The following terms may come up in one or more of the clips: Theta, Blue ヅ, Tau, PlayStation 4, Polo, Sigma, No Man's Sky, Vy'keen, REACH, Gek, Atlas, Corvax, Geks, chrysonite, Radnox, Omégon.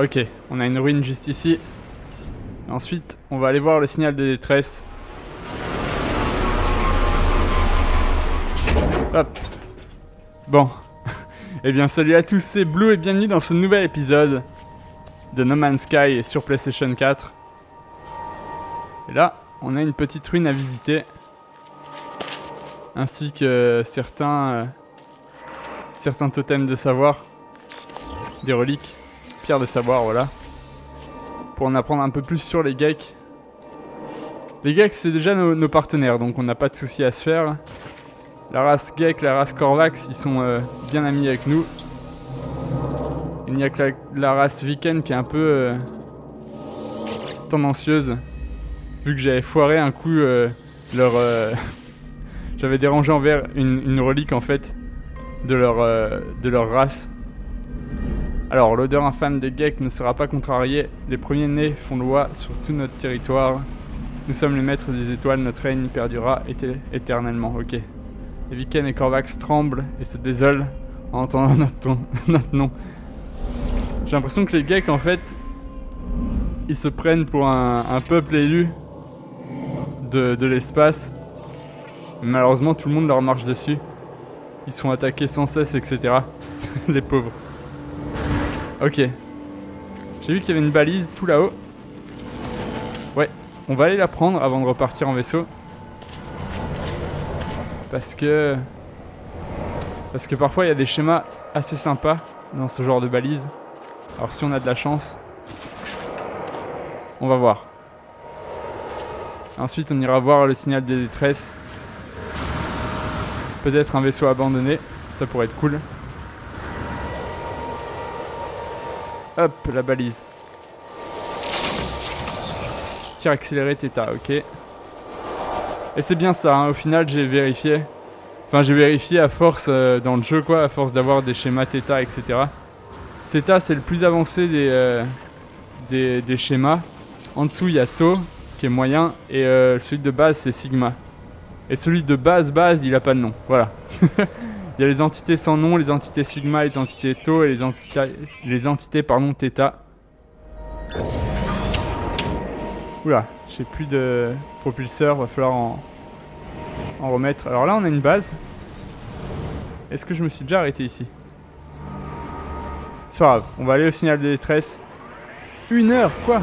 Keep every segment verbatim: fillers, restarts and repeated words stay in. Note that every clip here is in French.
Ok, on a une ruine juste ici. Ensuite, on va aller voir le signal de détresse. Hop. Bon. Eh bien, salut à tous, c'est Blue et bienvenue dans ce nouvel épisode de No Man's Sky sur PlayStation quatre. Et là, on a une petite ruine à visiter. Ainsi que certains... Euh, certains totems de savoir. Des reliques. Pierre de savoir, voilà. Pour en apprendre un peu plus sur les Geks. Les Geks, c'est déjà nos, nos partenaires, donc on n'a pas de souci à se faire. La race Gek, la race Corvax, ils sont euh, bien amis avec nous. Il n'y a que la, la race Vy'keen qui est un peu euh, tendancieuse. Vu que j'avais foiré un coup euh, leur... Euh, j'avais dérangé envers une, une relique, en fait, de leur, euh, de leur race. Alors, l'odeur infâme des Geks ne sera pas contrariée. Les premiers nés font loi sur tout notre territoire. Nous sommes les maîtres des étoiles, notre règne perdurera éternellement. Ok. Les Vy'keen et Corvax tremblent et se désolent en entendant notre, notre nom. J'ai l'impression que les Geks, en fait, ils se prennent pour un, un peuple élu de, de l'espace. Malheureusement, tout le monde leur marche dessus. Ils sont attaqués sans cesse, et cetera. Les pauvres. Ok. J'ai vu qu'il y avait une balise tout là-haut. Ouais, on va aller la prendre avant de repartir en vaisseau. Parce que... Parce que parfois il y a des schémas assez sympas dans ce genre de balise. Alors si on a de la chance, on va voir. Ensuite on ira voir le signal de détresse. Peut-être un vaisseau abandonné, ça pourrait être cool. Hop, la balise. Tir accéléré Theta, ok. Et c'est bien ça, hein, au final j'ai vérifié. Enfin j'ai vérifié à force euh, dans le jeu quoi, à force d'avoir des schémas Theta, et cetera. Theta c'est le plus avancé des, euh, des, des schémas. En dessous il y a Tau, qui est moyen, et euh, celui de base c'est Sigma. Et celui de base, base, il a pas de nom, voilà. Il y a les entités sans nom, les entités Sigma, les entités Tau et les entités, les entités pardon, Theta. Oula, j'ai plus de propulseur, va falloir en, en remettre. Alors là, on a une base. Est-ce que je me suis déjà arrêté ici? C'est pas grave, on va aller au signal de détresse. Une heure, quoi?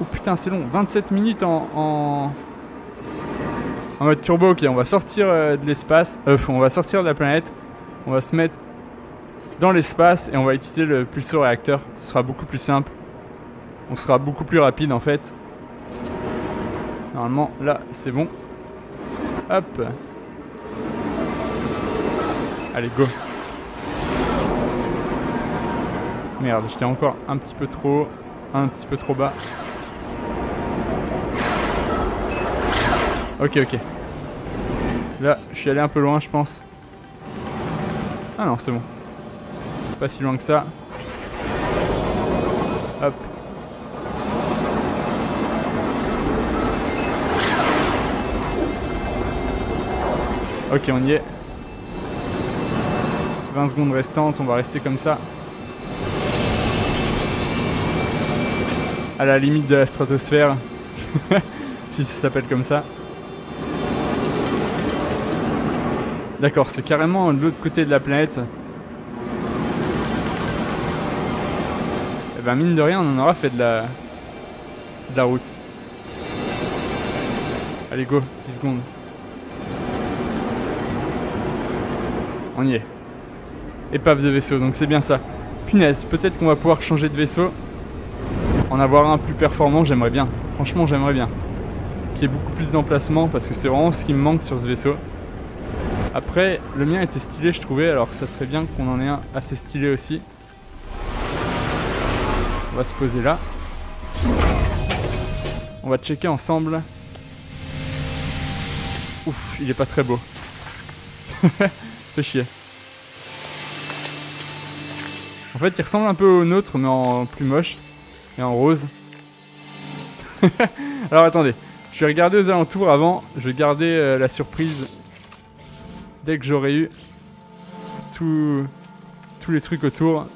Oh putain, c'est long, vingt-sept minutes en... en... En mode turbo, ok, on va sortir euh, de l'espace, euh, on va sortir de la planète, on va se mettre dans l'espace et on va utiliser le pulso-réacteur, ce sera beaucoup plus simple, on sera beaucoup plus rapide en fait. Normalement, là, c'est bon. Hop. Allez, go. Merde, j'étais encore un petit peu trop, un petit peu trop bas. Ok, ok. Là, je suis allé un peu loin, je pense. Ah non, c'est bon. Pas si loin que ça. Hop. Ok, on y est. vingt secondes restantes, on va rester comme ça. À la limite de la stratosphère. Si ça s'appelle comme ça. D'accord, c'est carrément de l'autre côté de la planète. Et ben mine de rien, on en aura fait de la, de la route. Allez go, dix secondes. On y est. Épave de vaisseau, donc c'est bien ça. Punaise, peut-être qu'on va pouvoir changer de vaisseau. En avoir un plus performant, j'aimerais bien. Franchement, j'aimerais bien. Qu'il y ait beaucoup plus d'emplacements, parce que c'est vraiment ce qui me manque sur ce vaisseau. Après, le mien était stylé, je trouvais, alors ça serait bien qu'on en ait un assez stylé aussi. On va se poser là. On va checker ensemble. Ouf, il est pas très beau. Fait chier. En fait, il ressemble un peu au nôtre, mais en plus moche. Et en rose. Alors attendez, je vais regarder aux alentours avant. Je vais garder euh, la surprise... Dès que j'aurai eu tous les trucs autour,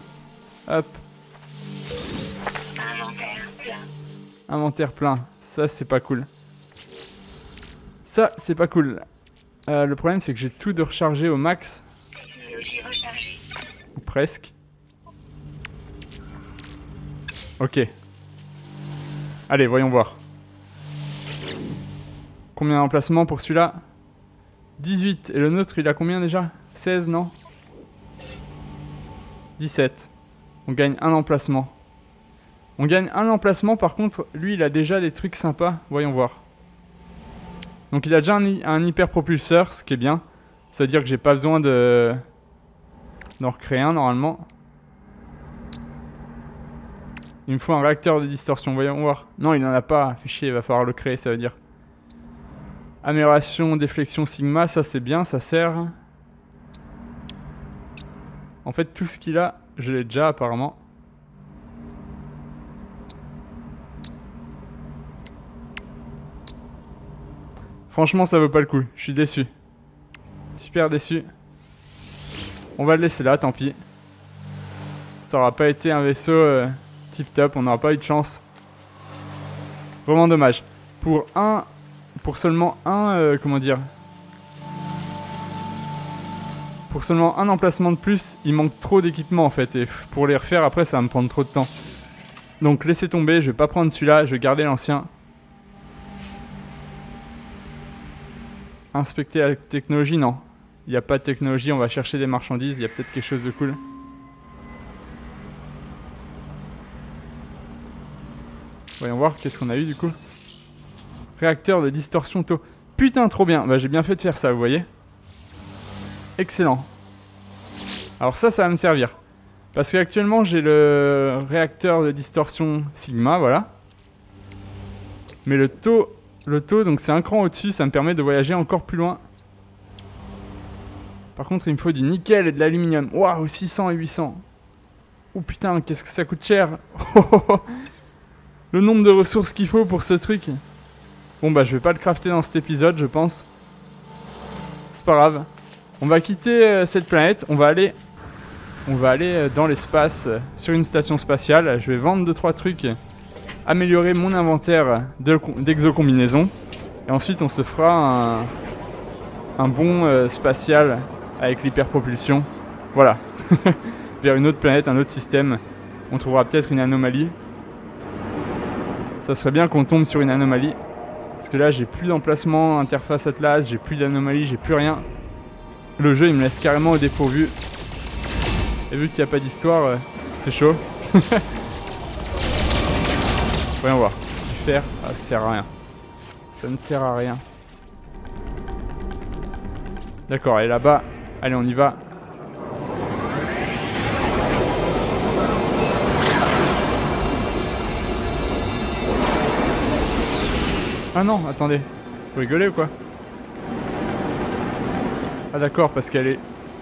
Hop. Inventaire plein. Inventaire plein. Ça, c'est pas cool. Ça, c'est pas cool. Euh, le problème, c'est que j'ai tout de rechargé au max. Technologie rechargée. Ou presque. Ok. Allez, voyons voir. Combien d'emplacements pour celui-là? dix-huit. Et le nôtre, il a combien déjà? seize, non? dix-sept. On gagne un emplacement. On gagne un emplacement, par contre, lui, il a déjà des trucs sympas. Voyons voir. Donc il a déjà un, un hyperpropulseur, ce qui est bien. Ça veut dire que j'ai pas besoin de... d'en recréer un, normalement. Il me faut un réacteur de distorsion, voyons voir. Non, il n'en a pas, fait chier, il va falloir le créer, ça veut dire. Amélioration, déflexion Sigma, ça c'est bien, ça sert. En fait, tout ce qu'il a, je l'ai déjà, apparemment. Franchement, ça vaut pas le coup, je suis déçu. Super déçu. On va le laisser là, tant pis. Ça aura pas été un vaisseau euh, tip top, on n'aura pas eu de chance. Vraiment dommage. Pour un... Pour seulement un... Euh, comment dire? Pour seulement un emplacement de plus, il manque trop d'équipement en fait. Et pour les refaire après, ça va me prendre trop de temps. Donc laissez tomber, je vais pas prendre celui-là, je vais garder l'ancien. Inspecter la technologie, non. Il n'y a pas de technologie, on va chercher des marchandises, il y a peut-être quelque chose de cool. Voyons voir, qu'est-ce qu'on a eu du coup? Réacteur de distorsion Tau. Putain, trop bien, bah, j'ai bien fait de faire ça, vous voyez. Excellent. Alors ça, ça va me servir. Parce qu'actuellement, j'ai le réacteur de distorsion Sigma, voilà. Mais le Tau... Le Tau, donc c'est un cran au-dessus, ça me permet de voyager encore plus loin. Par contre, il me faut du nickel et de l'aluminium. Waouh, six cents et huit cents. Oh putain, qu'est-ce que ça coûte cher. Oh, oh, oh. Le nombre de ressources qu'il faut pour ce truc. Bon bah, je vais pas le crafter dans cet épisode, je pense. C'est pas grave. On va quitter euh, cette planète, on va aller... On va aller euh, dans l'espace, euh, sur une station spatiale. Je vais vendre deux trois trucs. Améliorer mon inventaire d'exocombinaison et ensuite on se fera un, un bon euh, spatial avec l'hyperpropulsion, voilà. Vers une autre planète, un autre système, on trouvera peut-être une anomalie. Ça serait bien qu'on tombe sur une anomalie, parce que là j'ai plus d'emplacement interface Atlas, j'ai plus d'anomalie, j'ai plus rien. Le jeu il me laisse carrément au dépourvu, et vu qu'il n'y a pas d'histoire, euh, c'est chaud. Voyons voir. Du fer, ah, ça sert à rien. Ça ne sert à rien. D'accord, elle est là-bas. Allez, on y va. Ah non, attendez. Vous rigolez ou quoi? Ah d'accord, parce qu'elle est...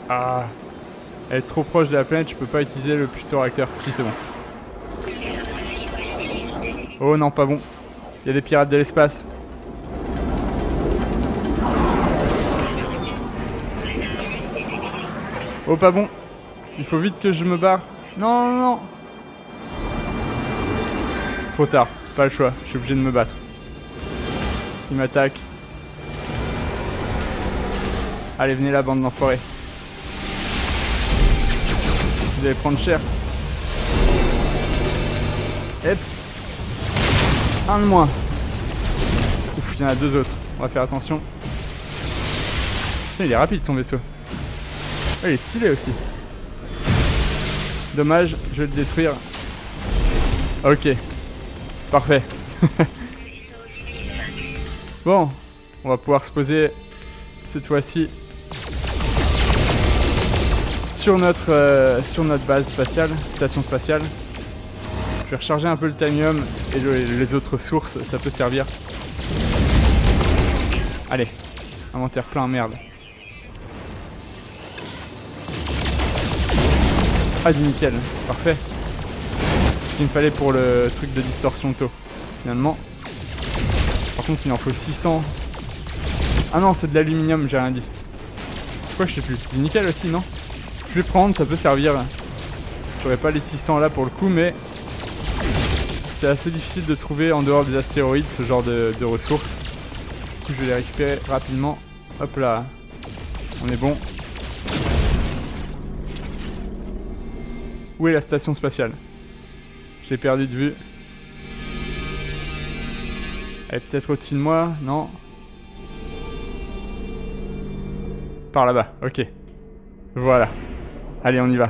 Ah... Elle est trop proche de la planète, je peux pas utiliser le puceau réacteur. Si, c'est bon. Oh non, pas bon. Il y a des pirates de l'espace. Oh, pas bon. Il faut vite que je me barre. Non, non, non. Trop tard. Pas le choix. Je suis obligé de me battre. Il m'attaque. Allez, venez là, bande d'enfoirés. Vous allez prendre cher. Hep. Un de moins. Ouf, il y en a deux autres. On va faire attention. Putain, il est rapide son vaisseau. Oh, il est stylé aussi. Dommage, je vais le détruire. Ok. Parfait. Bon, on va pouvoir se poser cette fois-ci sur notre euh, sur notre base spatiale, station spatiale. Je vais recharger un peu le tanium et le, les autres sources, ça peut servir. Allez, inventaire plein, merde. Ah, du nickel, parfait. C'est ce qu'il me fallait pour le truc de distorsion Tau, finalement. Par contre, il en faut six cents. Ah non, c'est de l'aluminium, j'ai rien dit. Quoi, je sais plus. Du nickel aussi, non? Je vais prendre, ça peut servir. J'aurais pas les six cents là pour le coup, mais c'est assez difficile de trouver en dehors des astéroïdes ce genre de, de ressources. Du coup, je vais les récupérer rapidement. Hop là, on est bon. Où est la station spatiale? Je l'ai perdue de vue. Elle est peut-être au-dessus de moi, non? Par là-bas, ok. Voilà. Allez, on y va.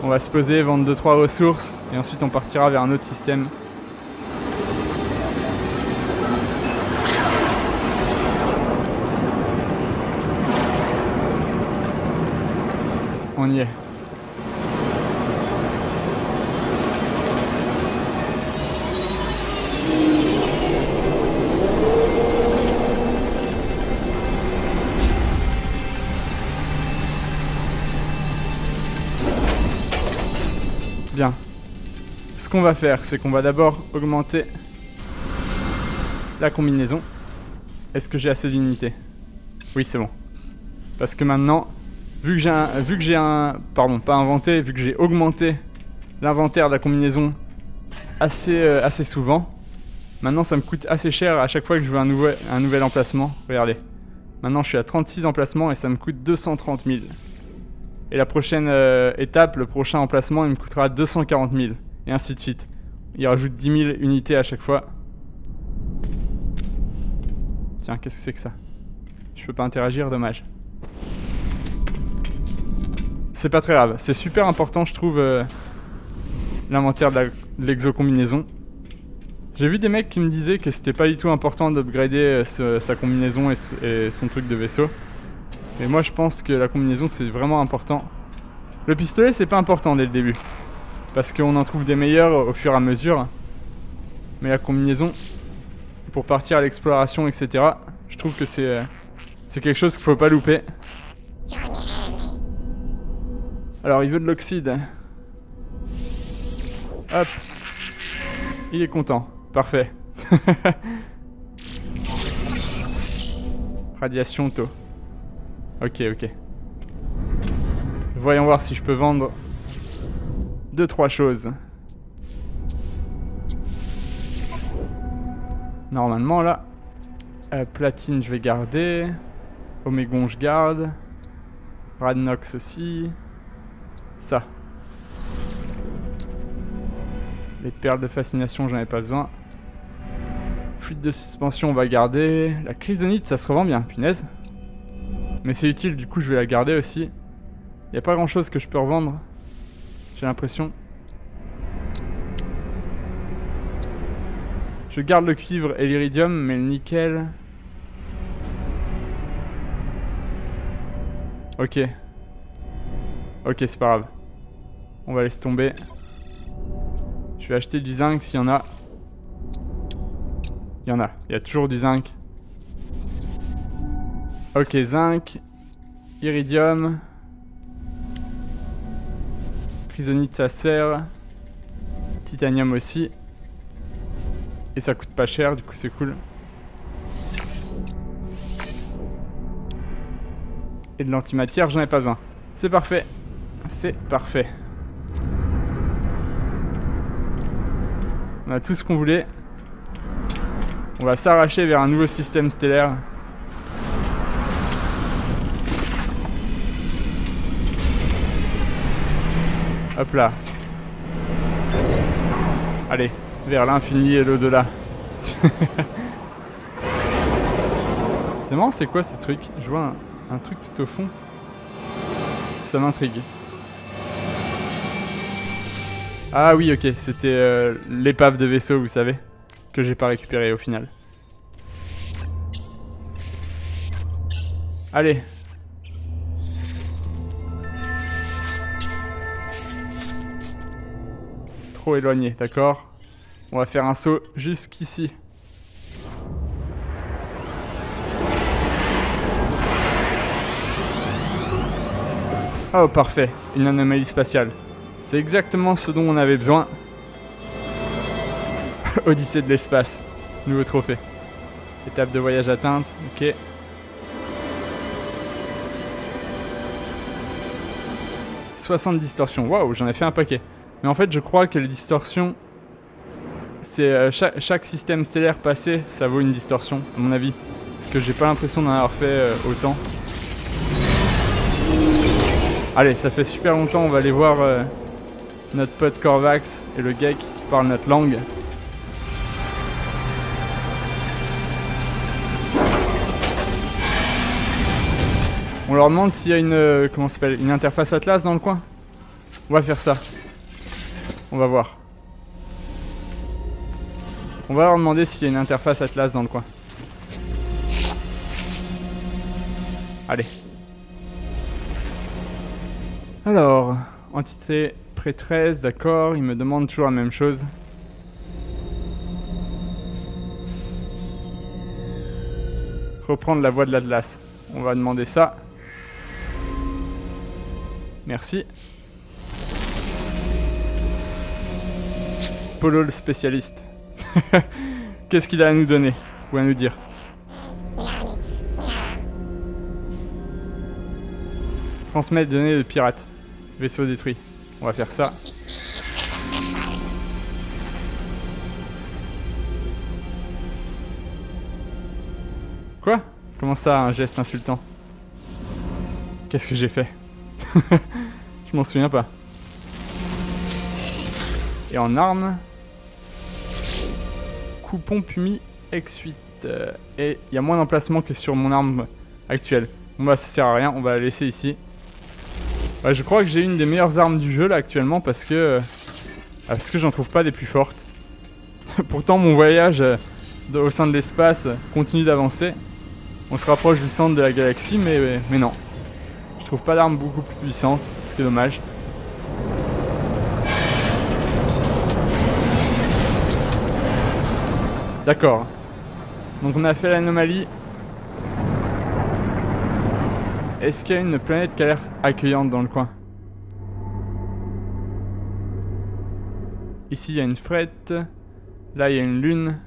On va se poser, vendre deux trois ressources, et ensuite on partira vers un autre système. On y est. Bien. Ce qu'on va faire, c'est qu'on va d'abord augmenter la combinaison. Est-ce que j'ai assez d'unités? Oui, c'est bon. Parce que maintenant, vu que j'ai un, vu que j'ai un, pardon, pas inventé, vu que j'ai augmenté l'inventaire de la combinaison assez, euh, assez souvent, maintenant ça me coûte assez cher à chaque fois que je veux un nouvel, un nouvel emplacement. Regardez. Maintenant je suis à trente-six emplacements et ça me coûte deux cent trente mille. Et la prochaine euh, étape, le prochain emplacement, il me coûtera deux cent quarante mille. Et ainsi de suite. Il rajoute dix mille unités à chaque fois. Tiens, qu'est-ce que c'est que ça? Je peux pas interagir, dommage. C'est pas très grave. C'est super important, je trouve, euh, l'inventaire de l'exo-combinaison. J'ai vu des mecs qui me disaient que c'était pas du tout important d'upgrader euh, sa combinaison et, et son truc de vaisseau. Mais moi je pense que la combinaison c'est vraiment important. Le pistolet c'est pas important dès le début, parce qu'on en trouve des meilleurs au fur et à mesure. Mais la combinaison, pour partir à l'exploration et cetera, je trouve que c'est c'est quelque chose qu'il faut pas louper. Alors il veut de l'oxyde. Hop. Il est content. Parfait. Radiation Tau. Ok, ok. Voyons voir si je peux vendre deux trois choses. Normalement, là. Euh, platine, je vais garder. Omégon, je garde. Radnox aussi. Ça. Les perles de fascination, j'en ai pas besoin. Fluide de suspension, on va garder. La chrysonite, ça se revend bien, punaise. Mais c'est utile, du coup je vais la garder aussi. Il n'y a pas grand chose que je peux revendre, j'ai l'impression. Je garde le cuivre et l'iridium, mais le nickel... Ok. Ok, c'est pas grave. On va laisser tomber. Je vais acheter du zinc s'il y en a. Il y en a, il y a toujours du zinc. Ok, zinc, iridium, chrysonite ça sert, titanium aussi, et ça coûte pas cher, du coup c'est cool. Et de l'antimatière, j'en ai pas besoin. C'est parfait, c'est parfait. On a tout ce qu'on voulait. On va s'arracher vers un nouveau système stellaire. Hop là. Allez, vers l'infini et l'au-delà. C'est marrant, c'est quoi ce truc? Je vois un, un truc tout au fond. Ça m'intrigue. Ah oui, ok, c'était euh, l'épave de vaisseau, vous savez, que j'ai pas récupéré au final. Allez. Éloigné, d'accord. On va faire un saut jusqu'ici. Oh, parfait. Une anomalie spatiale. C'est exactement ce dont on avait besoin. Odyssée de l'espace. Nouveau trophée. Étape de voyage atteinte. Ok. soixante distorsions. Waouh, j'en ai fait un paquet. Mais en fait, je crois que les distorsions... c'est euh, chaque, chaque système stellaire passé, ça vaut une distorsion, à mon avis. Parce que j'ai pas l'impression d'en avoir fait euh, autant. Allez, ça fait super longtemps, on va aller voir euh, notre pote Corvax et le Gek qui parlent notre langue. On leur demande s'il y a une, euh, comment ça s'appelle, une interface Atlas dans le coin. On va faire ça. On va voir. On va leur demander s'il y a une interface Atlas dans le coin. Allez. Alors, entité prêtresse, d'accord, ils me demandent toujours la même chose. Reprendre la voie de l'Atlas. On va demander ça. Merci. Polo le spécialiste. Qu'est-ce qu'il a à nous donner ou à nous dire? Transmettre des données de pirates. Vaisseau détruit. On va faire ça. Quoi? Comment ça, un geste insultant? Qu'est-ce que j'ai fait? Je m'en souviens pas. Et en armes... coupon Pumi X huit. Euh, et il y a moins d'emplacement que sur mon arme actuelle. Bon bah ça sert à rien, on va la laisser ici. Ouais, je crois que j'ai une des meilleures armes du jeu là actuellement parce que... Euh, parce que j'en trouve pas des plus fortes. Pourtant mon voyage euh, au sein de l'espace continue d'avancer. On se rapproche du centre de la galaxie mais, mais, mais non. Je trouve pas d'armes beaucoup plus puissantes, ce qui est dommage. D'accord. Donc on a fait l'anomalie. Est-ce qu'il y a une planète qui a l'air accueillante dans le coin? Ici il y a une frette. Là il y a une lune.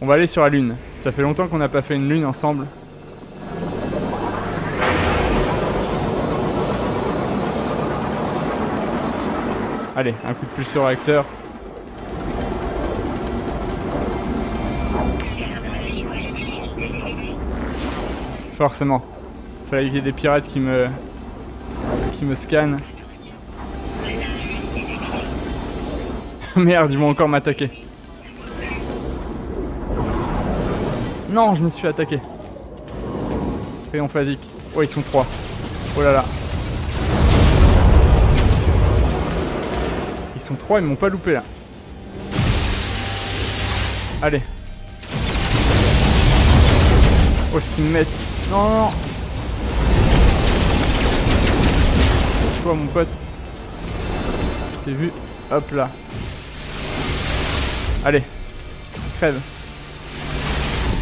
On va aller sur la lune. Ça fait longtemps qu'on n'a pas fait une lune ensemble. Allez, un coup de pulsion réacteur. Forcément. Fallait qu'il y ait des pirates qui me... qui me scannent. Merde, ils vont encore m'attaquer. Non, je me suis attaqué. Rayon phasique. Oh, ils sont trois. Oh là là. Ils sont trois, ils m'ont pas loupé là. Allez. Oh, ce qu'ils me mettent. Non, non, non. Toi, mon pote. Je t'ai vu. Hop là. Allez. Crève.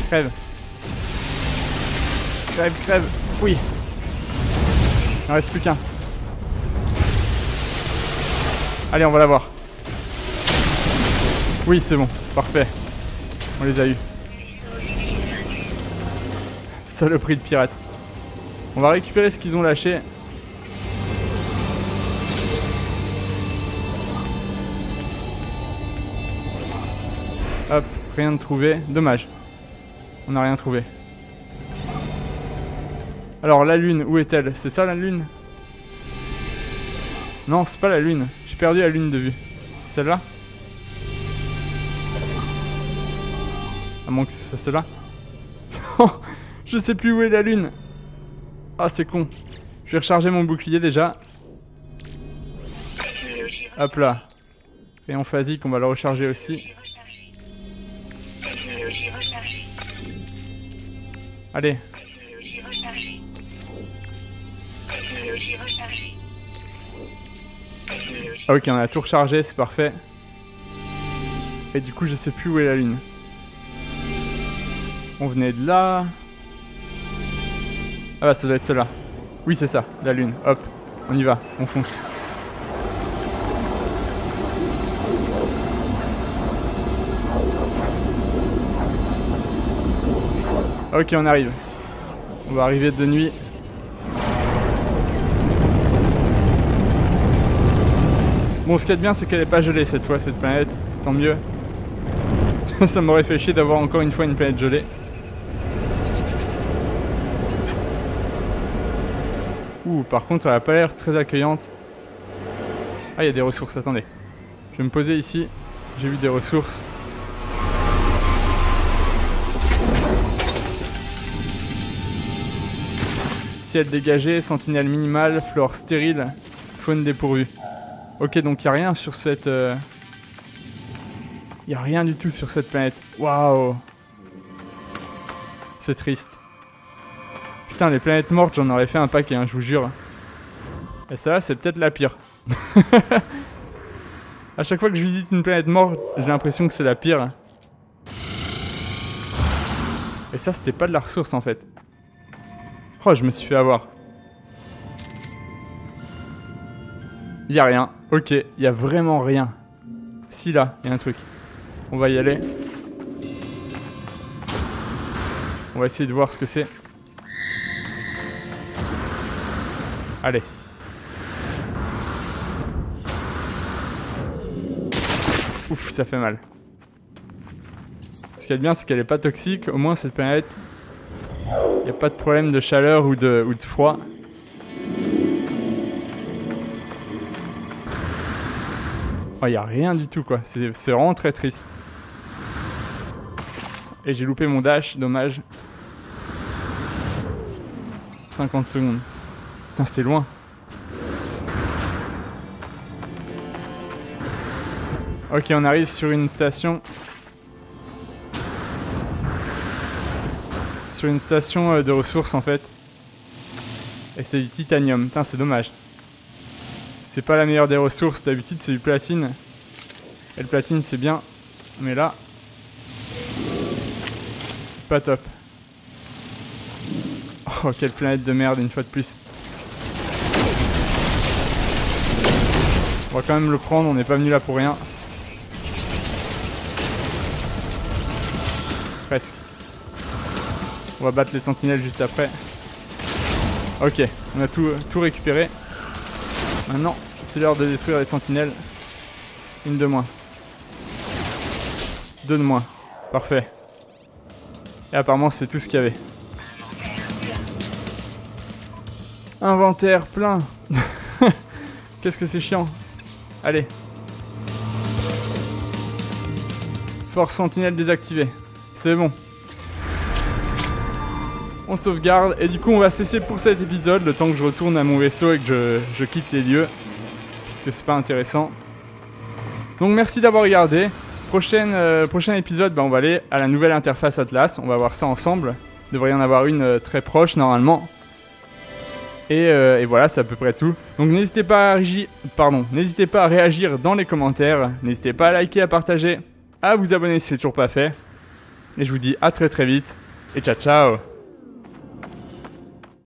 Crève. Crève, crève. Oui. Il n'en reste plus qu'un. Allez, on va l'avoir. Oui, c'est bon. Parfait. On les a eus. Saloperie de pirates. On va récupérer ce qu'ils ont lâché. Hop, rien de trouvé. Dommage. On n'a rien trouvé. Alors la lune, où est-elle? C'est ça la lune? Non, c'est pas la lune. J'ai perdu la lune de vue. C'est celle-là? À moins que ce soit celle-là. Je sais plus où est la lune. Ah, c'est con. Je vais recharger mon bouclier déjà. Hop là. Et en phasique, on va le recharger aussi. Allez. Technologie rechargée. Technologie rechargée. Technologie... Ah ok, on a tout rechargé, c'est parfait. Et du coup, je sais plus où est la lune. On venait de là. Ah bah ça doit être celle-là. Oui, c'est ça, la lune. Hop, on y va, on fonce. Ok, on arrive. On va arriver de nuit. Bon, ce qu'il y a de bien, c'est qu'elle n'est pas gelée cette fois, cette planète. Tant mieux. Ça m'aurait fait chier d'avoir encore une fois une planète gelée. Ouh, par contre, elle a pas l'air très accueillante. Ah, il y a des ressources, attendez. Je vais me poser ici. J'ai vu des ressources. Ciel dégagé, sentinelle minimale, flore stérile, faune dépourvue. Ok, donc il n'y a rien sur cette... Il euh... n'y a rien du tout sur cette planète. Waouh. C'est triste. Putain, les planètes mortes, j'en aurais fait un paquet, hein, je vous jure. Et ça, c'est peut-être la pire. À chaque fois que je visite une planète morte, j'ai l'impression que c'est la pire. Et ça, c'était pas de la ressource, en fait. Oh, je me suis fait avoir. Il n'y a rien. Ok, il n'y a vraiment rien. Si, là, il y a un truc. On va y aller. On va essayer de voir ce que c'est. Allez. Ouf, ça fait mal. Ce qu'il y a de bien, c'est qu'elle n'est pas toxique. Au moins, cette planète, il n'y a pas de problème de chaleur ou de, ou de froid. Oh, il n'y a rien du tout, quoi. C'est vraiment très triste. Et j'ai loupé mon dash, dommage. cinquante secondes. Putain, c'est loin. Ok, on arrive sur une station. Sur une station de ressources, en fait. Et c'est du titanium. Putain, c'est dommage. C'est pas la meilleure des ressources. D'habitude, c'est du platine. Et le platine, c'est bien. Mais là... pas top. Oh, quelle planète de merde, une fois de plus. On va quand même le prendre, on n'est pas venu là pour rien. Presque. On va battre les sentinelles juste après. Ok, on a tout, tout récupéré. Maintenant, c'est l'heure de détruire les sentinelles. Une de moins. Deux de moins. Parfait. Et apparemment, c'est tout ce qu'il y avait. Inventaire plein. Qu'est-ce que c'est chiant. Allez. Force sentinelle désactivée. C'est bon. On sauvegarde et du coup on va cesser pour cet épisode le temps que je retourne à mon vaisseau et que je, je quitte les lieux. Parce que c'est pas intéressant. Donc merci d'avoir regardé. Prochaine, euh, prochain épisode, bah, on va aller à la nouvelle interface Atlas. On va voir ça ensemble. Il devrait y en avoir une euh, très proche normalement. Et, euh, et voilà, c'est à peu près tout. Donc n'hésitez pas à réagir, pardon, n'hésitez pas à réagir dans les commentaires. N'hésitez pas à liker, à partager, à vous abonner si c'est toujours pas fait. Et je vous dis à très très vite. Et ciao ciao.